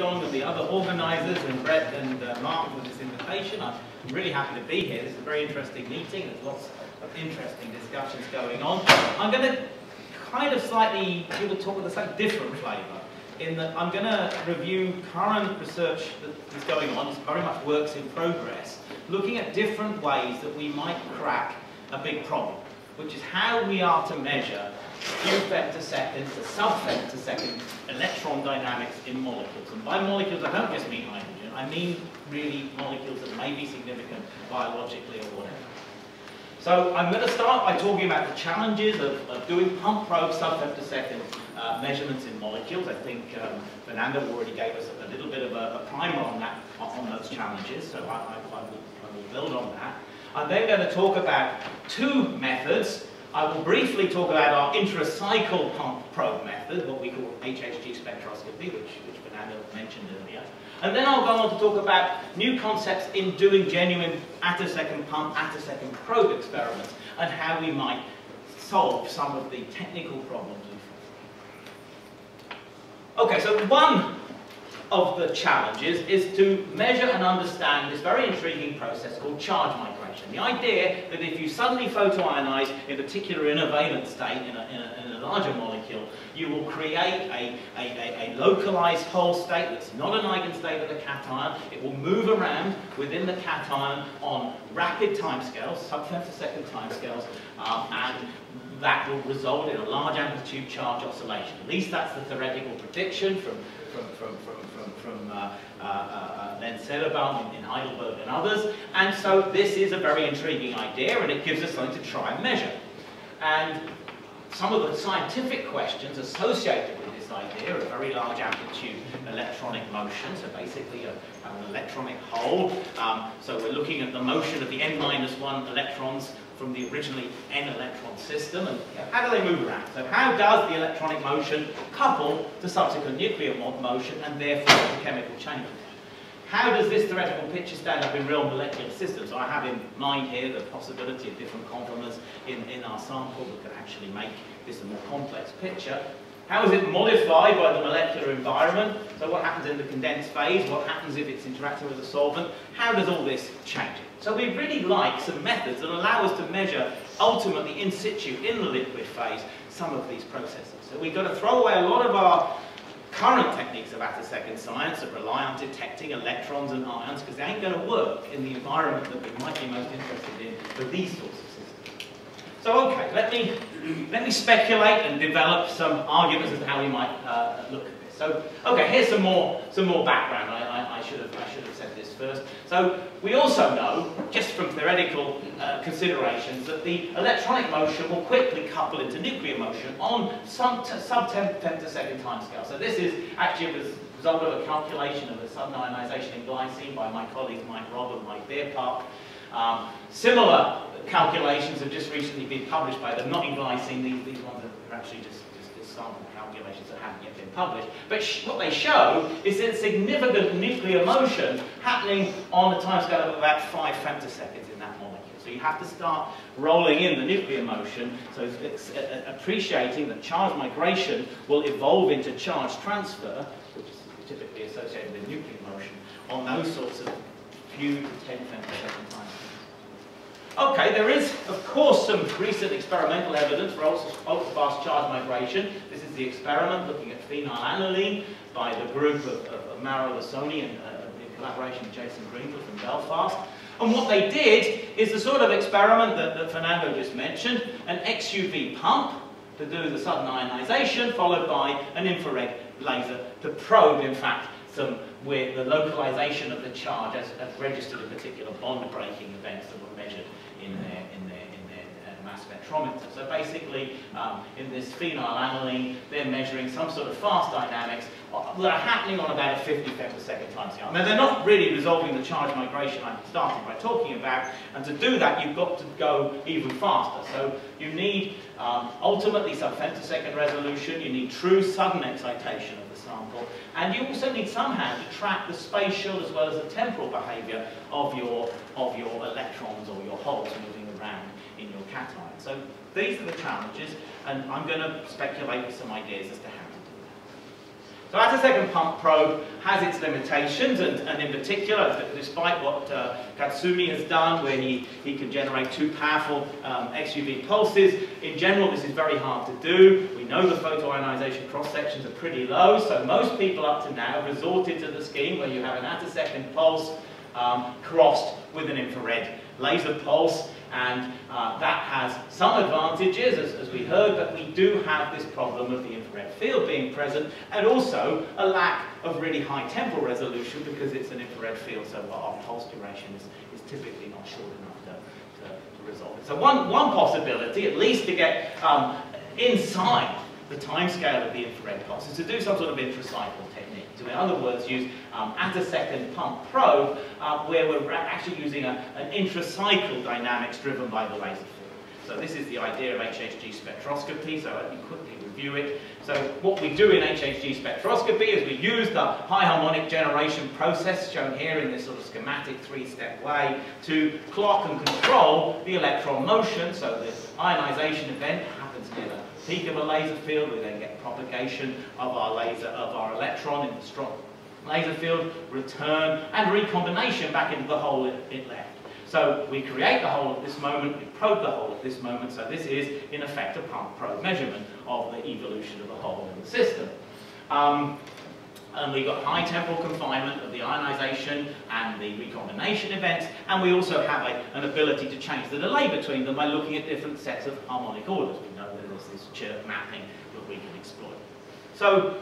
John and the other organisers and Brett and Mark for this invitation. I'm really happy to be here. This is a very interesting meeting. There's lots of interesting discussions going on. I'm going to kind of slightly give a talk with a slightly different flavour, in that I'm going to review current research that is going on. It's very much works in progress, looking at different ways that we might crack a big problem, which is how we are to measure few femtoseconds to sub-femtosecond electron dynamics in molecules. And by molecules, I don't just mean hydrogen. I mean really molecules that may be significant biologically or whatever. So I'm going to start by talking about the challenges of doing pump probe sub-femtosecond measurements in molecules. I think Fernando already gave us a little bit of a primer on that, on those challenges. So I will build on that. I'm then going to talk about two methods. I will briefly talk about our intracycle pump probe method, what we call HHG spectroscopy, which Fernando mentioned earlier. And then I'll go on to talk about new concepts in doing genuine attosecond pump, attosecond probe experiments, and how we might solve some of the technical problems. Okay, so one of the challenges is to measure and understand this very intriguing process called charge migration. The idea that if you suddenly photoionize, in particular in a valent state, in a larger molecule, you will create a localized whole state that's not an eigenstate of the cation. It will move around within the cation on rapid timescales, sub-femtosecond timescales, and that will result in a large amplitude charge oscillation. At least that's the theoretical prediction from Lenzelbaum in Heidelberg and others. And so this is a very intriguing idea, and it gives us something to try and measure. And some of the scientific questions associated with this idea are very large amplitude electronic motion, so basically an electronic hole. So we're looking at the motion of the n-1 electrons from the originally n electron system, and how do they move around? So how does the electronic motion couple to subsequent nuclear motion and therefore to chemical changes? How does this theoretical picture stand up in real molecular systems? So I have in mind here the possibility of different complements in our sample that can actually make this a more complex picture. How is it modified by the molecular environment? So what happens in the condensed phase? What happens if it's interacting with a solvent? How does all this change it? So we really like some methods that allow us to measure, ultimately in situ, in the liquid phase, some of these processes. So we've got to throw away a lot of our current techniques of attosecond science that rely on detecting electrons and ions, because they ain't going to work in the environment that we might be most interested in for these sorts of systems. So okay, let me speculate and develop some arguments as to how we might look at this. So okay, here's some more background. I should have said this first. So we also know, just from theoretical considerations, that the electronic motion will quickly couple into nuclear motion on some sub-femtosecond timescale. So this is actually a result of a calculation of the subionization in glycine by my colleagues Mike Rob and Mike Bearpark. Similar calculations have just recently been published by them, not in glycine. These ones are actually just sample calculations that haven't yet been published. But what they show is that significant nuclear motion happening on a timescale of about 5 femtoseconds in that molecule. So you have to start rolling in the nuclear motion, so it's appreciating that charge migration will evolve into charge transfer, which is typically associated with nuclear motion, on those sorts of few 10 femtosecond time. Okay, there is, of course, some recent experimental evidence for ultra-fast charge migration. This is the experiment looking at phenylalanine by the group of Mara Lasoni and in collaboration with Jason Greenfield from Belfast. And what they did is the sort of experiment that Fernando just mentioned, an XUV pump to do the sudden ionization, followed by an infrared laser to probe, in fact, with the localization of the charge as registered in particular bond-breaking events that were measured in their mass spectrometer. So basically, in this phenylalanine, they're measuring some sort of fast dynamics that are happening on about a 50 femtosecond time scale. Now, they're not really resolving the charge migration I started by talking about, and to do that, you've got to go even faster. So you need, ultimately, sub-femtosecond resolution, you need true sudden excitation of the sample, and you also need somehow to track the spatial as well as the temporal behaviour of your electrons or your holes moving around in your cation. So these are the challenges, and I'm going to speculate with some ideas as to how to do that. So as a second pump probe has its limitations, and in particular, despite what Katsumi has done, where he can generate two powerful XUV pulses, in general this is very hard to do. We know the photoionization cross-sections are pretty low, so most people up to now have resorted to the scheme where you have an attosecond pulse crossed with an infrared laser pulse, and that has some advantages, as we heard, but we do have this problem of the infrared field being present, and also a lack of really high temporal resolution because it's an infrared field, so our pulse duration is typically not short enough to resolve it. So one possibility, at least to get inside the timescale of the infrared pulse, is to do some sort of intracycle technique. So in other words, use attosecond pump probe, where we're actually using an intracycle dynamics driven by the laser field. So this is the idea of HHG spectroscopy, so let me quickly review it. So what we do in HHG spectroscopy is we use the high harmonic generation process, shown here in this sort of schematic three-step way, to clock and control the electron motion, so the ionization event happens near the peak of a laser field. We then get propagation of our electron in the strong laser field, return, and recombination back into the hole it left. So we create the hole at this moment, we probe the hole at this moment, so this is, in effect, a pump probe measurement of the evolution of the hole in the system. And we've got high temporal confinement of the ionization and the recombination events, and we also have an ability to change the delay between them by looking at different sets of harmonic orders. We know that there's this chirp mapping that we can exploit. So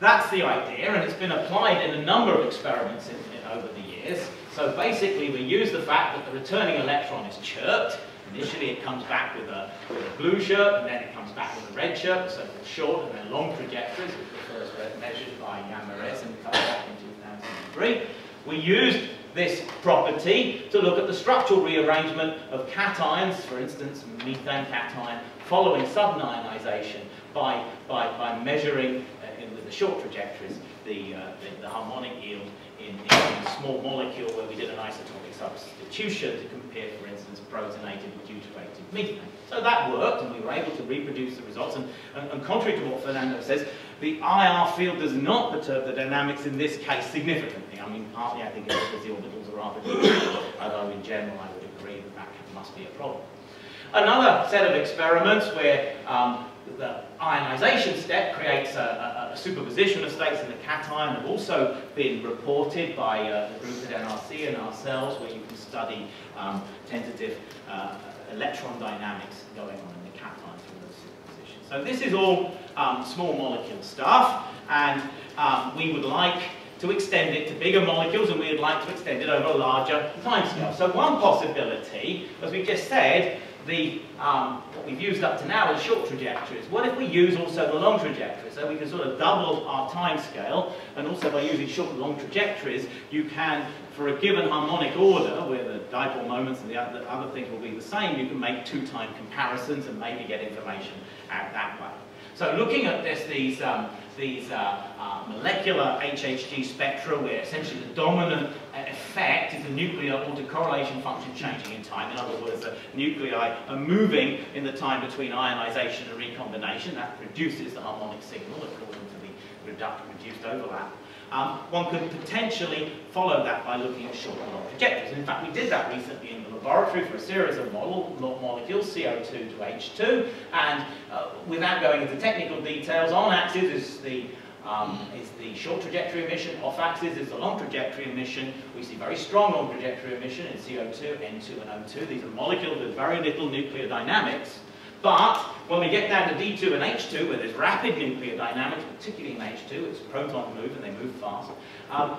that's the idea, and it's been applied in a number of experiments over the years. So basically we use the fact that the returning electron is chirped. Initially it comes back with a blue chirp, and then it comes back with a red chirp, so short and then long trajectories, which were first measured by Yamazaki and come back in 2003. We used this property to look at the structural rearrangement of cations, for instance methane cation, following subionization by measuring with the short trajectories the harmonic yield in a small molecule, where we did an isotopic substitution to compare, for instance, protonated with deuterated methane. So that worked, and we were able to reproduce the results, and contrary to what Fernando says, the IR field does not perturb the dynamics in this case significantly. I mean, partly I think it's because the orbitals are rather different, although in general I would agree that that must be a problem. Another set of experiments where the ionization step creates a superposition of states in the cation have also been reported by the group at NRC and ourselves, where you can study tentative electron dynamics going on in the cation through those superpositions. So this is all small molecule stuff, and we would like to extend it to bigger molecules, and we would like to extend it over a larger timescale. So one possibility, as we just said, what we've used up to now is short trajectories. What if we use also the long trajectories? So we can sort of double our time scale, and also by using short and long trajectories, you can, for a given harmonic order, where the dipole moments and the other things will be the same, you can make two-time comparisons and maybe get information out that way. So looking at these molecular HHG spectra, where essentially the dominant effect is the nuclear autocorrelation function changing in time. In other words, the nuclei are moving in the time between ionization and recombination. That produces the harmonic signal according to the reduced overlap. One could potentially follow that by looking at short and long trajectories. In fact, we did that recently in the laboratory for a series of molecules, CO2 to H2, and without going into technical details, on-axis is the short trajectory emission, off-axis is the long trajectory emission. We see very strong long trajectory emission in CO2, N2, and O2. These are molecules with very little nuclear dynamics. But when we get down to D2 and H2, where there's rapid nuclear dynamics, particularly in H2, it's proton move and they move fast,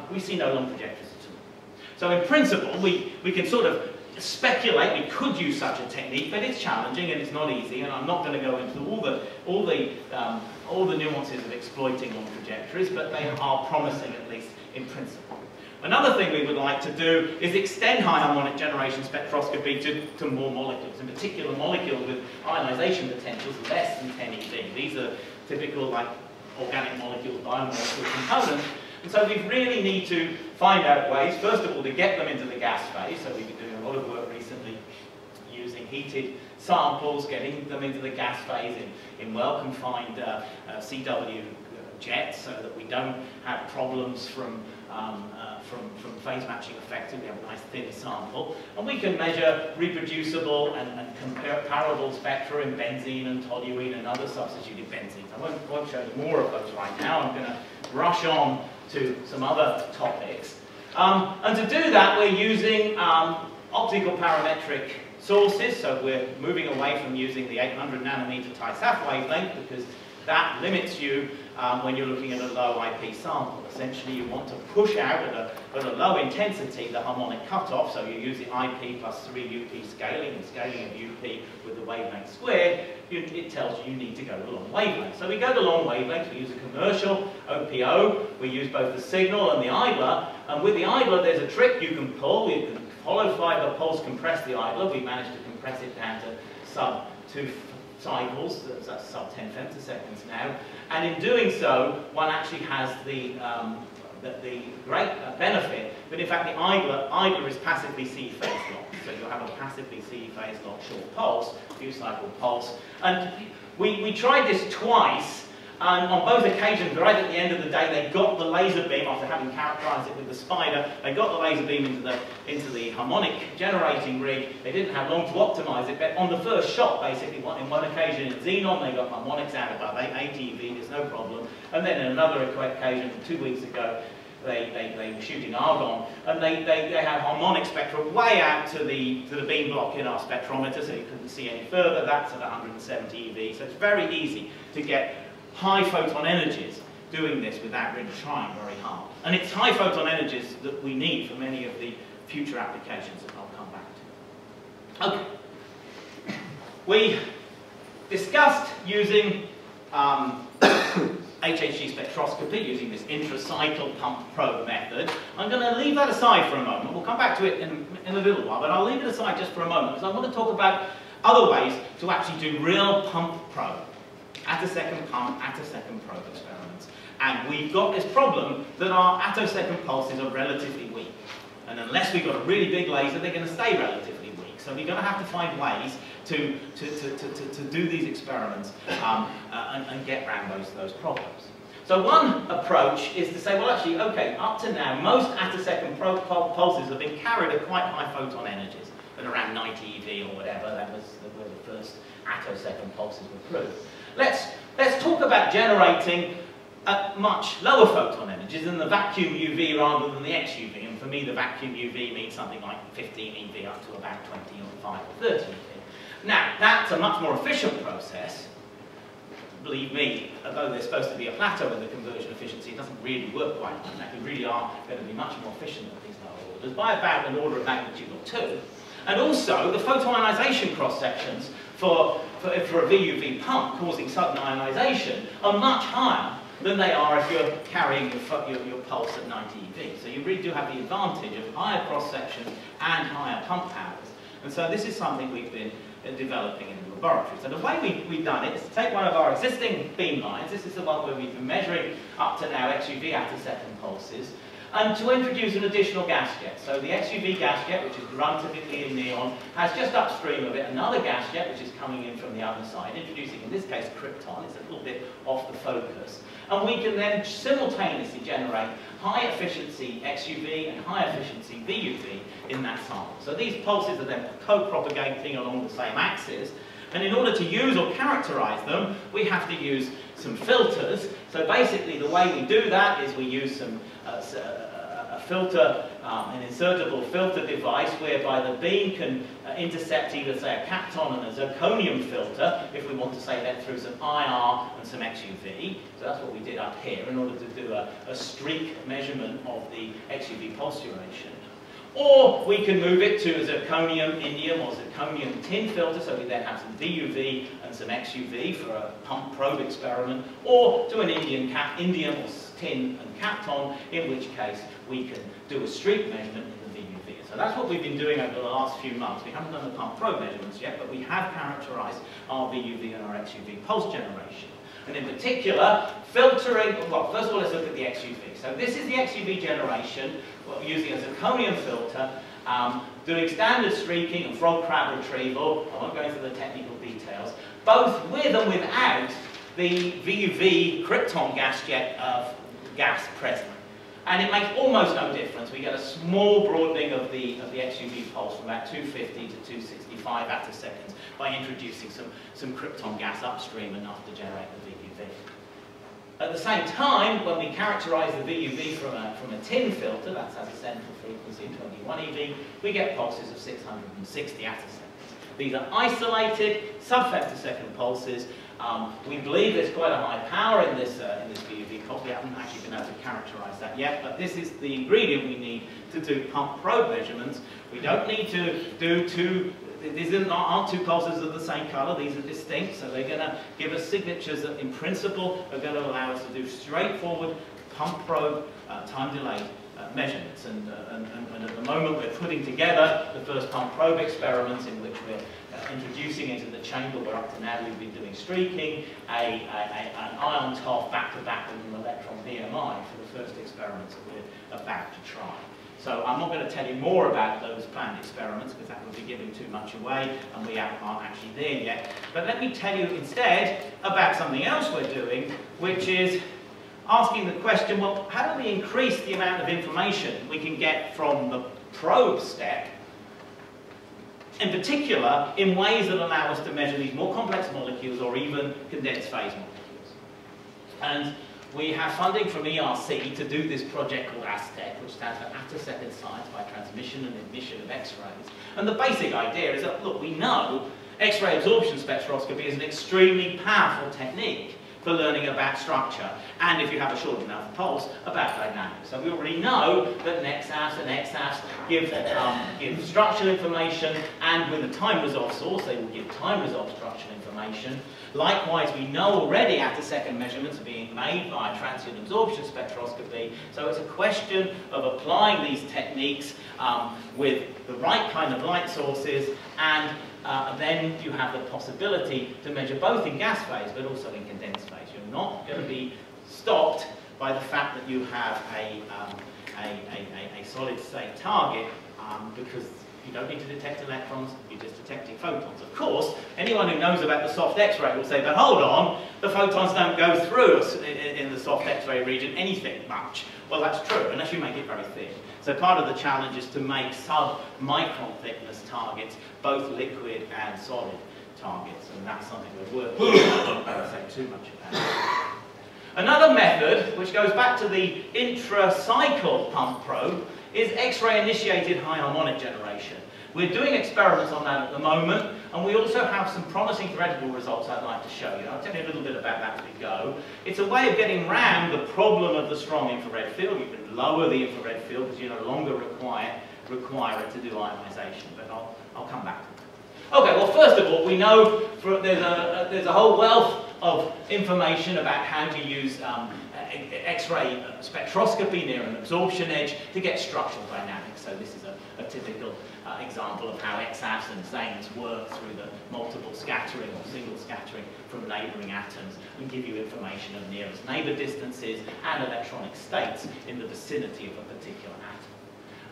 we see no long trajectories at all. So in principle, we can sort of speculate we could use such a technique, but it's challenging and it's not easy, and I'm not going to go into all the nuances of exploiting long trajectories, but they are promising, at least in principle. Another thing we would like to do is extend high harmonic generation spectroscopy to more molecules, in particular molecules with ionization potentials less than 10 eV. These are typical like organic molecules, biomolecular components, and so we really need to find out ways, first of all, to get them into the gas phase. So we've been doing a lot of work recently using heated samples, getting them into the gas phase in well-confined CW jet so that we don't have problems from phase matching effective. We have a nice thin sample. And we can measure reproducible and comparable spectra in benzene and toluene and other substituted benzenes. I won't show you more of those right now. I'm going to rush on to some other topics. And to do that, we're using optical parametric sources. So we're moving away from using the 800 nanometer TISAF wavelength because that limits you when you're looking at a low IP sample. Essentially, you want to push out at a low intensity the harmonic cutoff, so you use the IP plus 3 UP scaling, and scaling of UP with the wavelength squared, it tells you you need to go to long wavelength. So we go to long wavelength, we use a commercial OPO, we use both the signal and the idler, and with the idler there's a trick you can pull. You can hollow fiber pulse compress the idler. We managed to compress it down to sub 2 cycles, that's sub 10 femtoseconds now, and in doing so, one actually has the great benefit that in fact the idler is passively C phase locked, so you'll have a passively C phase locked short pulse, few cycle pulse, and we tried this twice, and on both occasions, right at the end of the day, they got the laser beam, after having characterized it with the spider, they got the laser beam into the harmonic generating rig. They didn't have long to optimize it, but on the first shot, basically, in one occasion in xenon, they got harmonics out above 8 ATV, there's no problem. And then in another occasion, 2 weeks ago, they were shooting argon, and they had harmonic spectra way out to the beam block in our spectrometer, so you couldn't see any further. That's at 170 EV, so it's very easy to get high photon energies doing this without really trying very hard. And it's high photon energies that we need for many of the future applications that I'll come back to. Okay. We discussed using HHG spectroscopy, using this intracycle pump probe method. I'm going to leave that aside for a moment. We'll come back to it in a little while, but I'll leave it aside just for a moment because I want to talk about other ways to actually do real pump probe. Attosecond pump, attosecond probe experiments. And we've got this problem that our attosecond pulses are relatively weak. And unless we've got a really big laser, they're going to stay relatively weak. So we're going to have to find ways to do these experiments and get around those problems. So one approach is to say, well actually, okay, up to now, most attosecond probe pulses have been carried at quite high photon energies, at around 90 eV or whatever, that were the first attosecond pulses were proved. Let's talk about generating at much lower photon energies than the vacuum UV rather than the XUV. And for me, the vacuum UV means something like 15 EV up to about 25 or 30 EV. Now, that's a much more efficient process. Believe me, although there's supposed to be a plateau in the conversion efficiency, it doesn't really work quite like that. We really are going to be much more efficient at these lower orders by about an order of magnitude or 2. And also, the photoionization cross-sections for a VUV pump causing sudden ionization are much higher than they are if you're carrying your pulse at 90 eV. So you really do have the advantage of higher cross-sections and higher pump powers. And so this is something we've been developing in the laboratory. So the way we've done it is to take one of our existing beam lines, this is the one where we've been measuring up to now XUV attosecond pulses, and to introduce an additional gas jet. So the XUV gas jet, which is run typically in neon, has just upstream of it another gas jet, which is coming in from the other side, introducing, in this case, krypton. It's a little bit off the focus. And we can then simultaneously generate high-efficiency XUV and high-efficiency VUV in that sample. So these pulses are then co-propagating along the same axis. And in order to use or characterize them, we have to use some filters. So basically the way we do that is we use some an insertable filter device whereby the beam can intercept either, say, a kapton and a zirconium filter if we want to, say, that through some IR and some XUV. So that's what we did up here in order to do a streak measurement of the XUV pulse duration. Or we can move it to a zirconium indium or zirconium tin filter, so we then have some VUV and some XUV for a pump probe experiment, or to an indium or tin and kapton, in which case we can do a streak measurement in the VUV. So that's what we've been doing over the last few months. We haven't done the pump probe measurements yet, but we have characterized our VUV and our XUV pulse generation. And in particular, filtering, well, first of all, let's look at the XUV. So this is the XUV generation, well, using a zirconium filter, doing standard streaking and frog crab retrieval. I won't go into the technical details, both with and without the VUV krypton gas jet of gas present. And it makes almost no difference. We get a small broadening of the XUV pulse from about 250 to 265 attoseconds by introducing some krypton gas upstream enough to generate the VUV. At the same time, when we characterize the VUV from a tin filter, that's at a central frequency of 21 eV, we get pulses of 660 attoseconds. These are isolated sub-femtosecond pulses. We believe there's quite a high power in this VUV pulse. We haven't actually been able to characterize that yet, but this is the ingredient we need to do pump probe measurements. We don't need to do these aren't two pulses of the same color. These are distinct, so they're going to give us signatures that in principle are going to allow us to do straightforward pump probe time delay measurements. And at the moment we're putting together the first pump probe experiments in which we're introducing into the chamber where up to now we've been doing streaking, an ion TOF back-to-back with an electron BMI for the first experiments that we're about to try. So I'm not going to tell you more about those planned experiments because that would be giving too much away and we aren't actually there yet. But let me tell you instead about something else we're doing, which is asking the question, well, how do we increase the amount of information we can get from the probe step, in particular in ways that allow us to measure these more complex molecules or even condensed phase molecules. And we have funding from ERC to do this project called ASTEC, which stands for Attosecond Science by Transmission and Emission of X-rays. And the basic idea is that, look, we know X-ray absorption spectroscopy is an extremely powerful technique for learning about structure, and if you have a short enough pulse, about dynamics. So we already know that an XAS and XAS give structural information, and with a time-resolved source, they will give time-resolved structural information. Likewise, we know already attosecond measurements are being made by transient absorption spectroscopy, so it's a question of applying these techniques with the right kind of light sources, and then you have the possibility to measure both in gas phase but also in condensed phase. You're not going to be stopped by the fact that you have a solid state target because you don't need to detect electrons, you're just detecting photons. Of course, anyone who knows about the soft X-ray will say, but hold on, the photons don't go through us in the soft X-ray region anything much. Well, that's true, unless you make it very thin. So part of the challenge is to make sub-micron thickness targets, both liquid and solid targets, and that's something we're working on. I don't say too much about. Another method, which goes back to the intra-cycle pump probe, is X-ray-initiated high harmonic generation. We're doing experiments on that at the moment, and we also have some promising theoretical results I'd like to show you. I'll tell you a little bit about that as we go. It's a way of getting around the problem of the strong infrared field. You can lower the infrared field because you no longer require it to do ionization, but I'll come back to that. Okay, well, first of all, we know there's a whole wealth of information about how to use X-ray spectroscopy near an absorption edge to get structural dynamics. So this is a typical example of how XAS and XANES work through the multiple scattering or single scattering from neighboring atoms and give you information of nearest neighbor distances and electronic states in the vicinity of a particular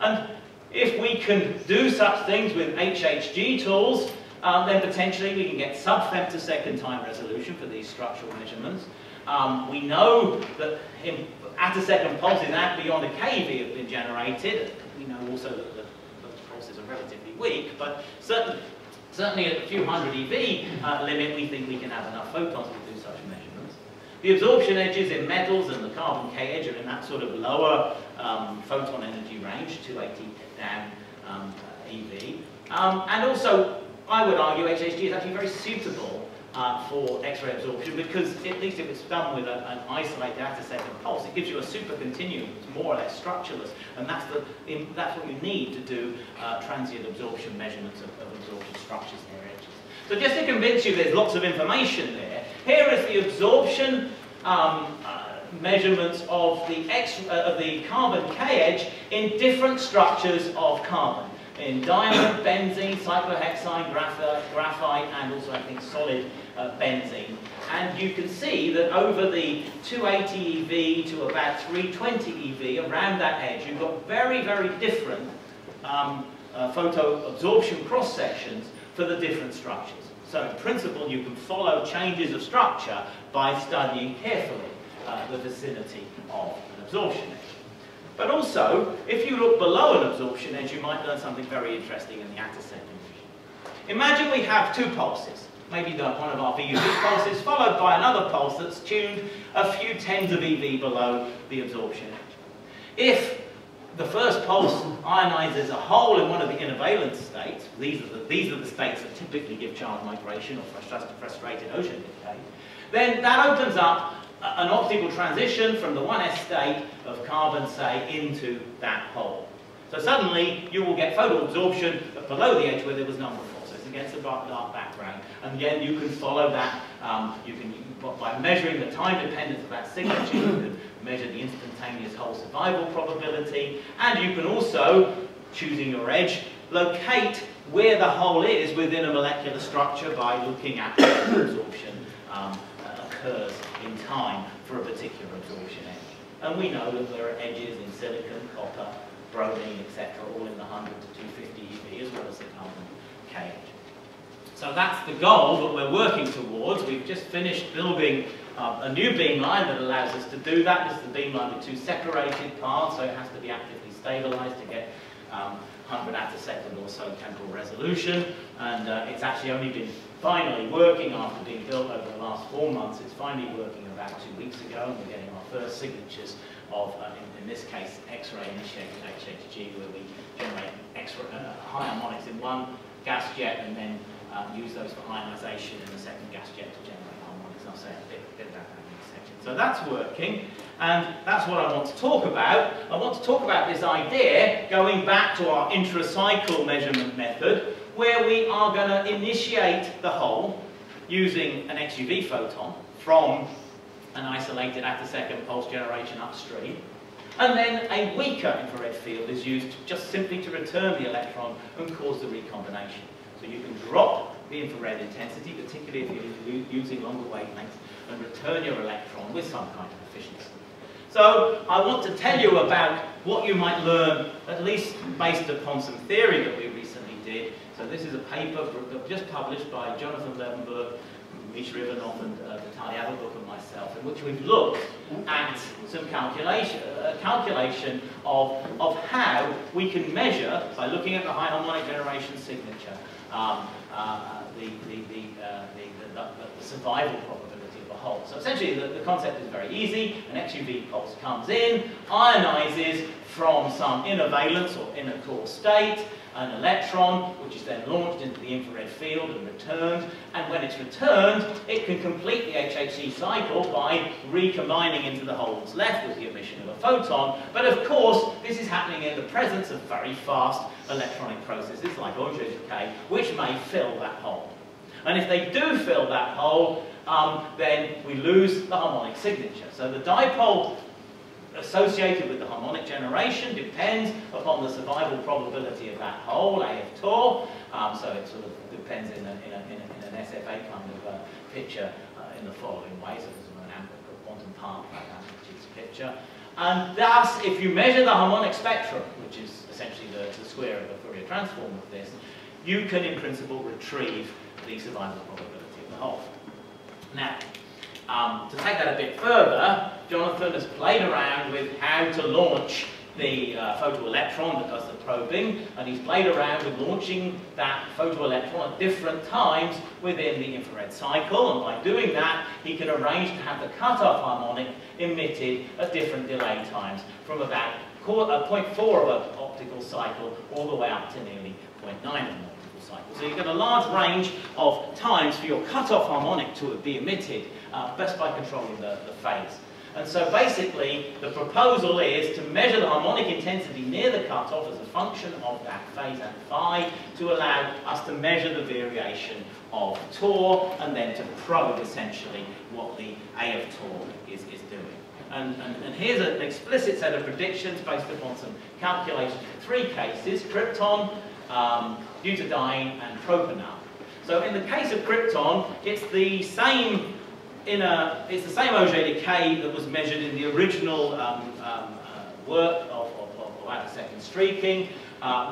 atom. And if we can do such things with HHG tools, then potentially we can get sub-femtosecond time resolution for these structural measurements. We know that attosecond pulses out beyond a kV have been generated. We know also that the pulses are relatively weak, but certainly at a few hundred eV limit, we think we can have enough photons to do such measurements. The absorption edges in metals and the carbon K edge are in that sort of lower photon energy range, 280 down eV. And also, I would argue HHG is actually very suitable for X-ray absorption because, at least if it's done with an isolated attosecond pulse, it gives you a super continuum that's more or less structureless, and that's what you need to do transient absorption measurements of absorption structures near edges. So just to convince you there's lots of information there, here is the absorption measurements of the carbon K edge in different structures of carbon. In diamond, benzene, cyclohexane, graphite, and also I think solid benzene. And you can see that over the 280 eV to about 320 eV, around that edge, you've got very, very different photo absorption cross sections for the different structures. So in principle, you can follow changes of structure by studying carefully the vicinity of an absorption edge. But also, if you look below an absorption edge, you might learn something very interesting in the antisecond region. Imagine we have two pulses, maybe one of our VUV pulses, followed by another pulse that's tuned a few tens of EV below the absorption edge. If the first pulse ionizes a hole in one of the inner valence states, these are the states that typically give child migration or frustrated ocean decay, then that opens up an optical transition from the 1s state of carbon, say, into that hole. So suddenly you will get photoabsorption but below the edge where there was none before. So it's against a dark background. And again, you can follow that. By measuring the time dependence of that signature, you can measure the instantaneous hole survival probability. And you can also, choosing your edge, locate where the hole is within a molecular structure by looking at where absorption occurs in time for a particular absorption edge. And we know that there are edges in silicon, copper, bromine, etc., all in the 100 to 250 EV, as well as the carbon K edge. So that's the goal that we're working towards. We've just finished building a new beamline that allows us to do that. This is the beamline with two separated paths, so it has to be actively stabilized to get 100 at a second or so temporal resolution, and it's actually only been finally working after being built over the last 4 months. It's finally working about 2 weeks ago, and we're getting our first signatures of, in this case, X-ray initiated HHG, where we generate high harmonics in one gas jet and then use those for ionization in the second gas jet to generate harmonics. I'll say a bit about that in a second. So that's working. And that's what I want to talk about. I want to talk about this idea, going back to our intracycle measurement method, where we are going to initiate the hole using an XUV photon from an isolated at-a-second pulse generation upstream. And then a weaker infrared field is used just simply to return the electron and cause the recombination. So you can drop the infrared intensity, particularly if you're using longer wavelengths, and return your electron with some kind of efficiency. So I want to tell you about what you might learn, at least based upon some theory that we recently did. So this is a paper just published by Jonathan Levenberg, Misha Ivanov, and Vitali Averbukh and myself, in which we've looked at some calculation of how we can measure, by looking at the high harmonic generation signature, the survival probability. Hole. So essentially the concept is very easy. An XUV pulse comes in, ionizes from some inner valence or inner core state, an electron, which is then launched into the infrared field and returned. And when it's returned, it can complete the HHG cycle by recombining into the hole that's left with the emission of a photon. But of course, this is happening in the presence of very fast electronic processes like Auger decay, which may fill that hole. And if they do fill that hole, then we lose the harmonic signature. So the dipole associated with the harmonic generation depends upon the survival probability of that hole, A of tau. So it sort of depends in an SFA kind of picture in the following way. So there's an quantum path like that, which is a picture. And thus, if you measure the harmonic spectrum, which is essentially the square of the Fourier transform of this, you can, in principle, retrieve the survival probability of the hole. Now, to take that a bit further, Jonathan has played around with how to launch the photoelectron that does the probing, and he's played around with launching that photoelectron at different times within the infrared cycle, and by doing that, he can arrange to have the cutoff harmonic emitted at different delay times, from about 0.4 of an optical cycle all the way up to nearly 0.9 of an optical cycle. So you get a large range of times for your cutoff harmonic to be emitted, best by controlling the phase. And so basically, the proposal is to measure the harmonic intensity near the cutoff as a function of that phase and phi to allow us to measure the variation of tau and then to probe essentially what the A of tau is doing. And here's an explicit set of predictions based upon some calculations for three cases: krypton, butadiene, and propanol. So in the case of krypton, it's the same Auger decay that was measured in the original work of at-a-second streaking,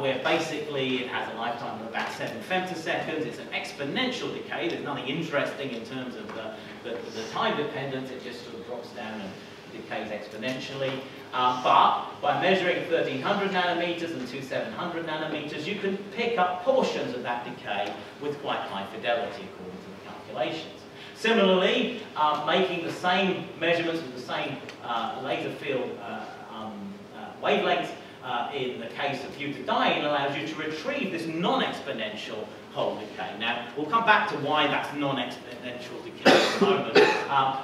where basically it has a lifetime of about 7 femtoseconds. It's an exponential decay. There's nothing interesting in terms of the time dependence. It just sort of drops down and decays exponentially. But by measuring 1300 nanometers and 2700 nanometers, you can pick up portions of that decay with quite high fidelity according to the calculations. Similarly, making the same measurements with the same laser field wavelengths in the case of butadiene allows you to retrieve this non-exponential whole decay. Now, we'll come back to why that's non-exponential decay at the moment,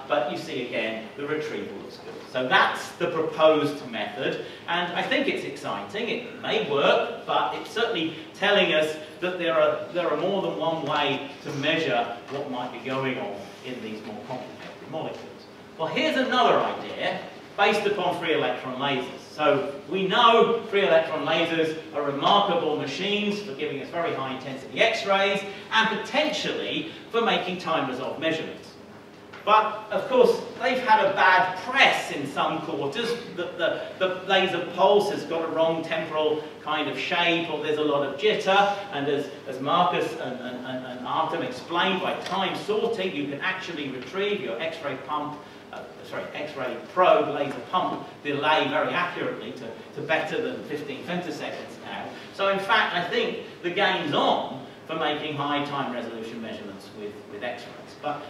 but you see again, the retrieval looks good. So that's the proposed method, and I think it's exciting. It may work, but it's certainly telling us that there are more than one way to measure what might be going on in these more complicated molecules. Well, here's another idea based upon free electron lasers. So we know free electron lasers are remarkable machines for giving us very high intensity X-rays and potentially for making time-resolved measurements. But of course, they've had a bad press in some quarters. The laser pulse has got a wrong temporal kind of shape, or there's a lot of jitter, and as Marcus and Artem explained, by time sorting, you can actually retrieve your X-ray pump, X-ray probe laser pump delay very accurately to better than 15 femtoseconds now. So in fact, I think the game's on for making high time resolution measurements with X-rays. But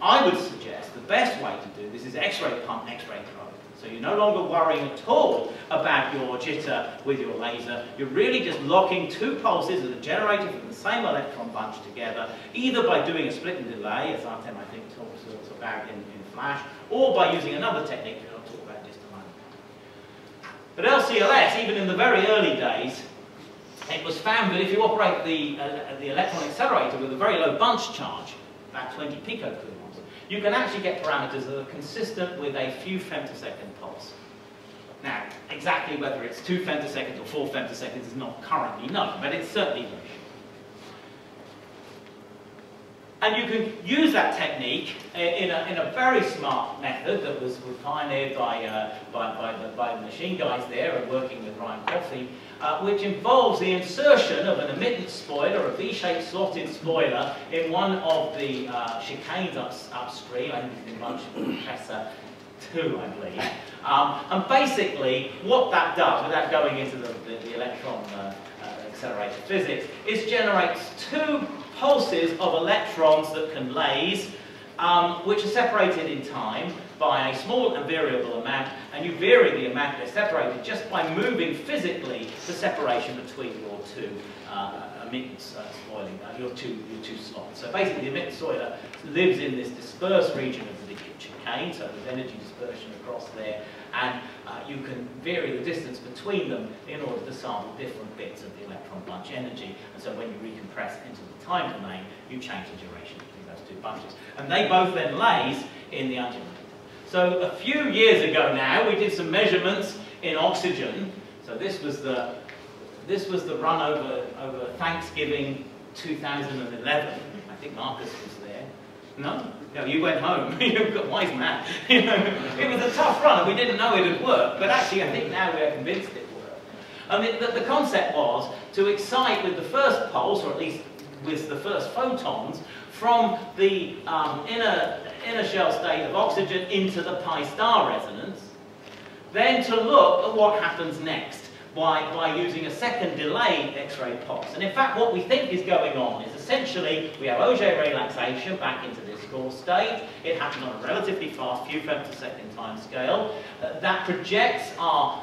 I would suggest the best way to do this is X-ray pump, X-ray probe. So you're no longer worrying at all about your jitter with your laser. You're really just locking two pulses that are generated from the same electron bunch together, either by doing a split and delay, as Artem I think talks about in Flash, or by using another technique that I'll talk about in just a moment. But LCLS, even in the very early days, it was found that if you operate the electron accelerator with a very low bunch charge, about 20 picocoulomb, you can actually get parameters that are consistent with a few femtosecond pulse. Now, exactly whether it's 2 femtoseconds or 4 femtoseconds is not currently known, but it's certainly very short. And you can use that technique in a very smart method that was pioneered by the machine guys there and working with Ryan Coffey, which involves the insertion of an emittance spoiler, a V-shaped slotted spoiler, in one of the chicanes upstream. I think it's in bunch compressor 2, I believe. And basically, what that does, without going into the electron accelerator physics, is generates two pulses of electrons that can lase, which are separated in time by a small and variable amount, and you vary the amount they're separated just by moving physically the separation between your two emittance your two slots. So basically, the emittance spoiler lives in this dispersed region of the chicane, so there's energy dispersion across there, and you can vary the distance between them in order to sample different bits of the electron bunch energy, and so when you recompress into the time domain, you change the duration between those two bunches. And they both then laze in the undulator. So a few years ago now, we did some measurements in oxygen. So this was the run over Thanksgiving 2011. I think Marcus was there. No? No, you went home. You've got wise man. It was a tough run, and we didn't know it would work, but actually I think now we're convinced it worked. I mean, the concept was to excite with the first pulse, or at least with the first photons, from the inner shell state of oxygen into the pi star resonance, then to look at what happens next by using a second delayed X-ray pulse. And in fact, what we think is going on is essentially we have Auger relaxation back into this core state. It happens on a relatively fast, few femtosecond time scale. That projects our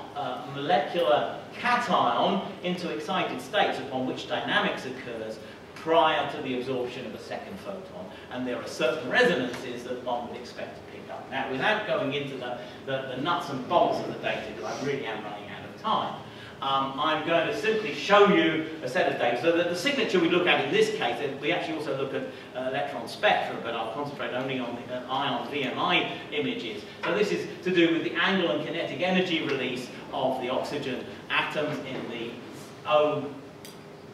molecular cation into excited states upon which dynamics occurs prior to the absorption of a second photon, and there are certain resonances that one would expect to pick up. Now, without going into the nuts and bolts of the data, because I really am running out of time, I'm going to simply show you a set of data. So the signature we look at in this case, we actually also look at electron spectra, but I'll concentrate only on the ion VMI images. So this is to do with the angle and kinetic energy release of the oxygen atoms in the O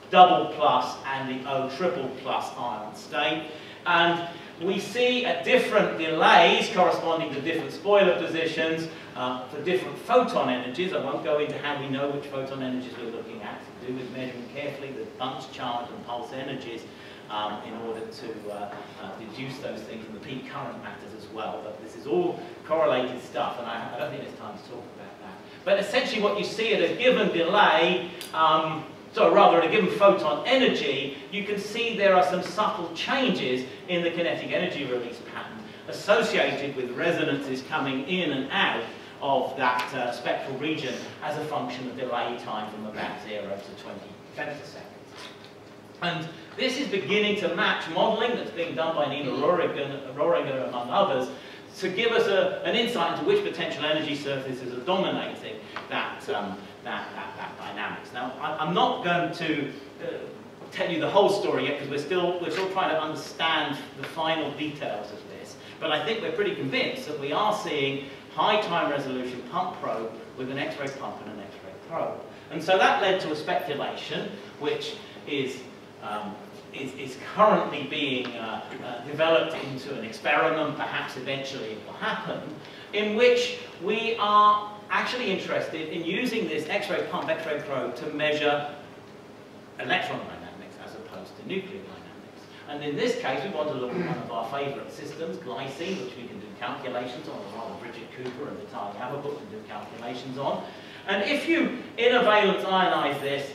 double plus and the O triple plus ion state. And we see at different delays corresponding to different spoiler positions for different photon energies. I won't go into how we know which photon energies we're looking at. It's to do with measuring carefully the bounce charge and pulse energies in order to deduce those things, and the peak current matters as well. But this is all correlated stuff, and I don't think there's time to talk about that. But essentially what you see at a given delay, rather, at a given photon energy, you can see there are some subtle changes in the kinetic energy release pattern associated with resonances coming in and out of that spectral region as a function of delay time from about 0 to 20 femtoseconds. And this is beginning to match modelling that's being done by Nina Rohringer, among others, to give us an insight into which potential energy surfaces are dominating that dynamics. Now, I'm not going to tell you the whole story yet, because we're still trying to understand the final details of this. But I think we're pretty convinced that we are seeing high time resolution pump probe with an X-ray pump and an X-ray probe. And so that led to a speculation which is currently being developed into an experiment, perhaps eventually it will happen, in which we are actually interested in using this X-ray pump, X-ray probe to measure electron dynamics as opposed to nuclear dynamics. And in this case, we want to look at one of our favourite systems, glycine, which we can do calculations on, or rather Bridget Cooper and Vitali Averbukh can do calculations on. And if you inner valence ionize this,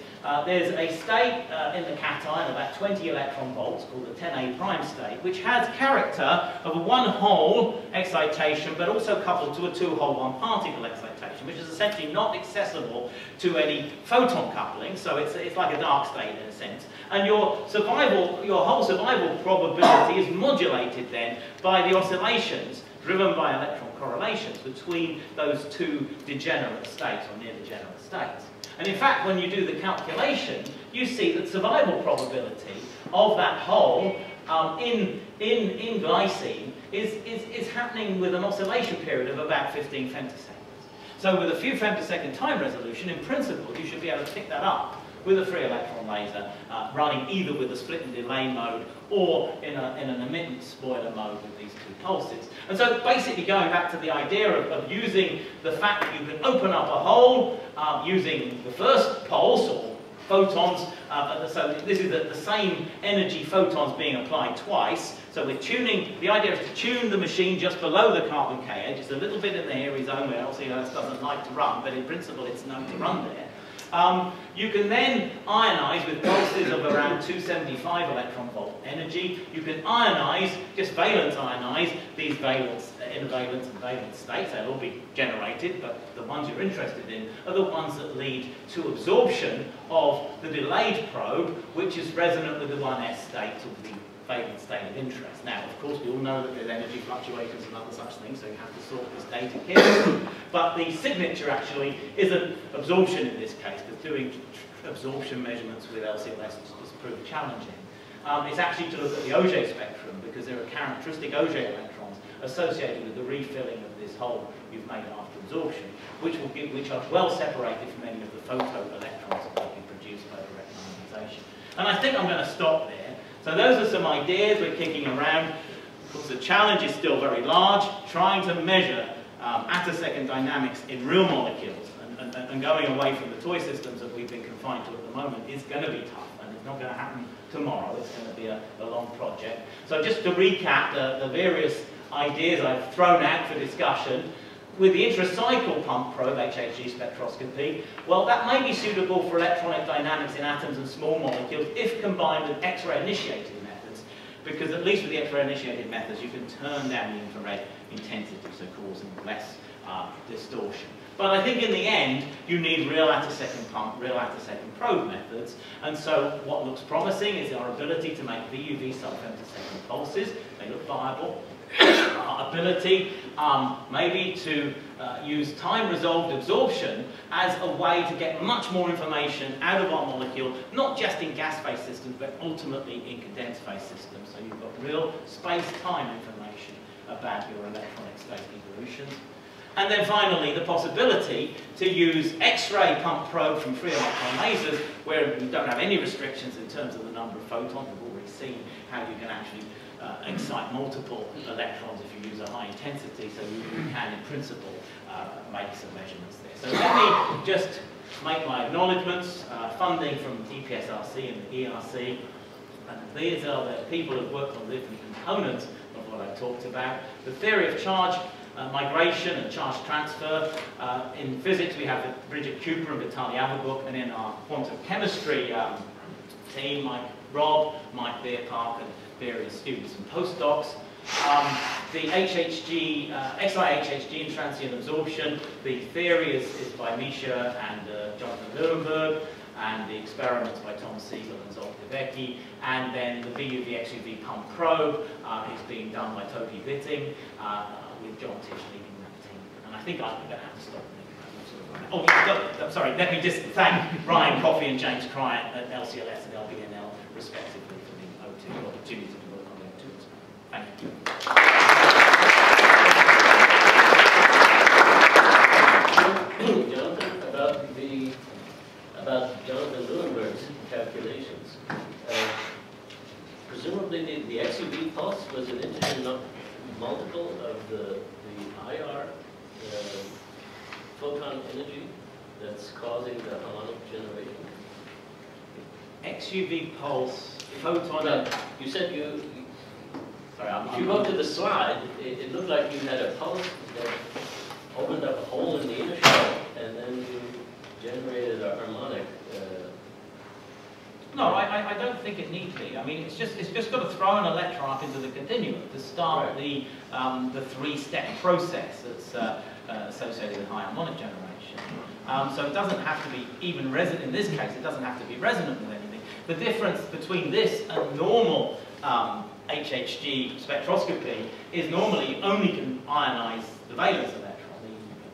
there's a state in the cation, about 20 electron volts, called the 10A prime state, which has character of a one-hole excitation, but also coupled to a two-hole one-particle excitation, which is essentially not accessible to any photon coupling, so it's like a dark state in a sense. And your whole survival probability is modulated then by the oscillations driven by electron correlations between those two degenerate states, or near-degenerate states. And in fact, when you do the calculation, you see that survival probability of that hole in glycine is happening with an oscillation period of about 15 femtoseconds. So with a few femtosecond time resolution, in principle, you should be able to pick that up with a free electron laser running either with a split and delay mode or in an emittance spoiler mode with these two pulses. And so basically going back to the idea of using the fact that you can open up a hole using the first pulse or photons, so this is the same energy photons being applied twice. So we're tuning, the idea is to tune the machine just below the carbon K edge. It's a little bit in the hairy zone where LCLS doesn't like to run, but in principle it's known to run there. You can then ionize with pulses of around 275 electron volt energy. You can ionize, just valence ionize, these valence, intervalence and valence states. They'll all be generated, but the ones you're interested in are the ones that lead to absorption of the delayed probe, which is resonant with the 1s state of the valence state of interest. Now, of course, we all know that there's energy fluctuations and other such things, so you have to sort this data carefully. But the signature actually isn't absorption in this case, because doing absorption measurements with LCLS is pretty challenging. It's actually to look at the Auger spectrum, because there are characteristic Auger electrons associated with the refilling of this hole you've made after absorption, which are well separated from any of the photoelectrons that can be produced by direct ionization. And I think I'm going to stop there. So those are some ideas we're kicking around. Of course, the challenge is still very large, trying to measure attosecond dynamics in real molecules, and going away from the toy systems that we've been confined to at the moment is going to be tough, and it's not going to happen tomorrow. It's going to be a long project. So just to recap the various ideas I've thrown out for discussion, with the intracycle pump probe, HHG spectroscopy, well, that may be suitable for electronic dynamics in atoms and small molecules if combined with X-ray initiated methods, because at least with the X-ray initiated methods, you can turn down the infrared intensity, so causing less distortion. But I think in the end, you need real attosecond pump, real attosecond probe methods, and so what looks promising is our ability to make VUV sub-femtosecond pulses. They look viable. Our ability maybe to use time-resolved absorption as a way to get much more information out of our molecule, not just in gas-phase systems, but ultimately in condensed-phase systems. So you've got real space-time information about your electronic state evolutions. And then finally, the possibility to use X-ray pump probe from free electron lasers, where we don't have any restrictions in terms of the number of photons. We've already seen how you can actually excite multiple electrons if you use a high intensity, so you can, in principle, make some measurements there. So let me just make my acknowledgements. Funding from DPSRC and the ERC, and these are the people who've worked on the different components of what I talked about. The theory of charge migration and charge transfer. In physics, we have Bridget Cooper and Vitali Averbukh, and in our quantum chemistry team, Mike Rob, Mike Bearpark, and various students and postdocs. The HHG, XIHHG and transient absorption, the theory is by Misha and Jonathan Levenberg, and the experiments by Tom Siegel and Zoltan Vecsi, and then the VUV-XUV pump probe is being done by Toby Vitting, with John Tisch leading that team. And I think I'm going to have to stop there. Oh, no, I'm sorry, let me just thank Ryan Coffey and James Cryant at LCLS and LBNL, respectively, for the opportunity to work on their tools. Thank you. Jonathan, about Jonathan Levenberg's calculations. Presumably the XUV pulse was an interesting enough multiple of the IR photon energy that's causing the harmonic generation. XUV pulse, photon. Well, you said you. Sorry, if you go to the slide, it looked like you had a pulse that opened up a hole in the inner shell, and then you generated a harmonic. No, I don't think it need be. I mean, it's just got to throw an electron up into the continuum to start right. The three-step process that's associated with high harmonic generation. So it doesn't have to be even resonant. In this case, it doesn't have to be resonant with anything. The difference between this and normal HHG spectroscopy is normally you only can ionize the valence electron,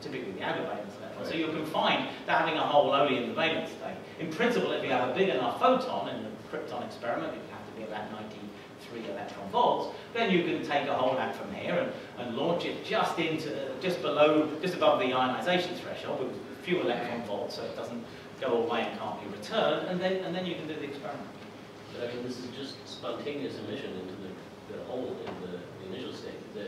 typically the agger-valence electron. Right. So you're confined to having a hole only in the valence state. In principle, if you have a big enough photon, in the krypton experiment, it would have to be about 93 electron volts, then you can take a hole out from here and launch it just into, just above the ionization threshold with a few electron volts, so it doesn't go away and can't be returned, and then you can do the experiment. But I mean, this is just spontaneous emission into the hole in the initial state, the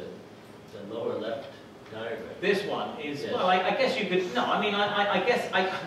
lower left diagram. This one is, yes. Well, I guess you could, no, I mean, I guess,